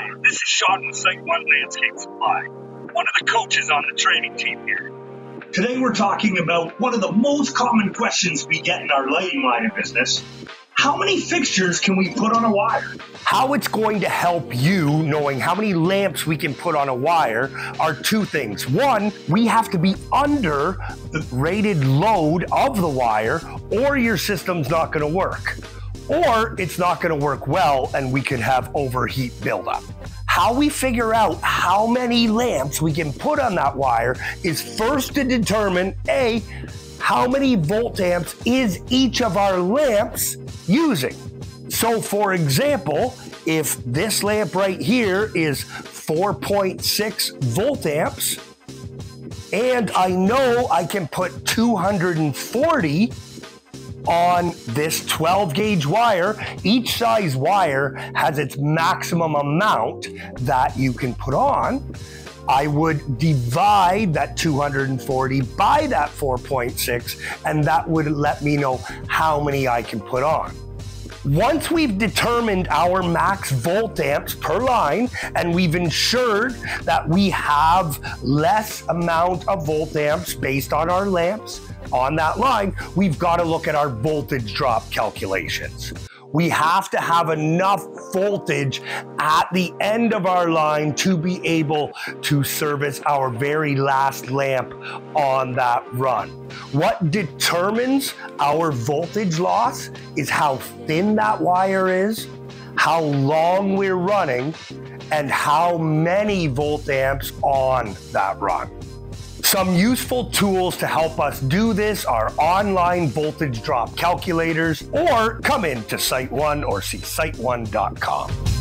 Hi, this is Sean with SiteOne Landscape Supply, one of the coaches on the training team here. Today we're talking about one of the most common questions we get in our lighting line of business. How many fixtures can we put on a wire? How it's going to help you knowing how many lamps we can put on a wire are two things. One, we have to be under the rated load of the wire or your system's not going to work. Or it's not going to work well and we could have overheat buildup. How we figure out how many lamps we can put on that wire is first to determine A, how many volt amps is each of our lamps using. So for example, if this lamp right here is 4.6 volt amps, and I know I can put 240 on this 12 gauge wire. Each size wire has its maximum amount that you can put on. I would divide that 240 by that 4.6, and that would let me know how many I can put on. Once we've determined our max volt amps per line, and we've ensured that we have less amount of volt amps based on our lamps on that line, we've got to look at our voltage drop calculations. We have to have enough voltage at the end of our line to be able to service our very last lamp on that run. What determines our voltage loss is how thin that wire is, how long we're running, and how many volt amps on that run. Some useful tools to help us do this are online voltage drop calculators, or come into SiteOne or see siteone.com.